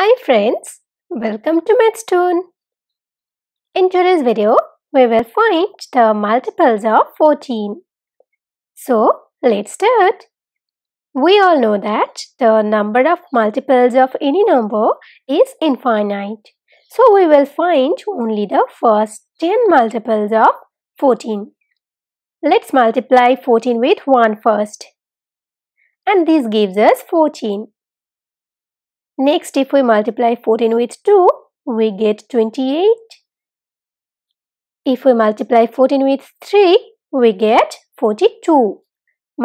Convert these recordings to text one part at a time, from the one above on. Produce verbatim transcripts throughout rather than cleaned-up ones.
Hi friends, welcome to Mathstoon. In today's video, we will find the multiples of fourteen. So, let's start. We all know that the number of multiples of any number is infinite. So, we will find only the first ten multiples of fourteen. Let's multiply fourteen with one first. And this gives us fourteen. Next, if we multiply fourteen with two, we get twenty-eight. If we multiply fourteen with three, we get forty-two.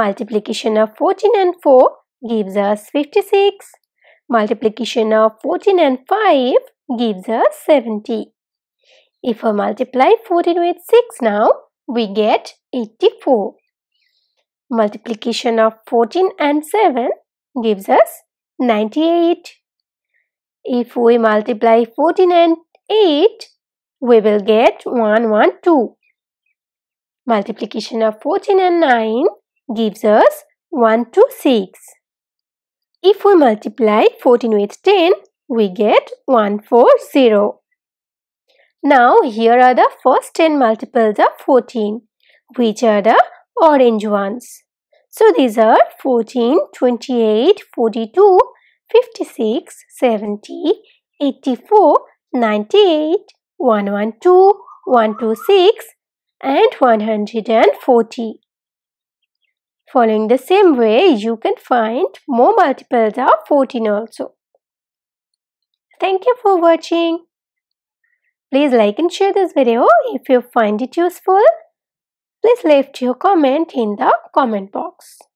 Multiplication of fourteen and four gives us fifty-six. Multiplication of fourteen and five gives us seventy. If we multiply fourteen with six now, we get eighty-four. Multiplication of fourteen and seven gives us ninety-eight. If we multiply fourteen and eight, we will get one hundred twelve. Multiplication of fourteen and nine gives us one hundred twenty-six. If we multiply fourteen with ten, we get one hundred forty. Now, here are the first ten multiples of fourteen, which are the orange ones. So, these are fourteen, twenty-eight, forty-two, fifty-six, seventy, eighty-four, ninety-eight, one hundred twelve, one hundred twenty-six and one hundred forty. Following the same way, you can find more multiples of fourteen also. Thank you for watching. Please like and share this video if you find it useful. Please leave your comment in the comment box.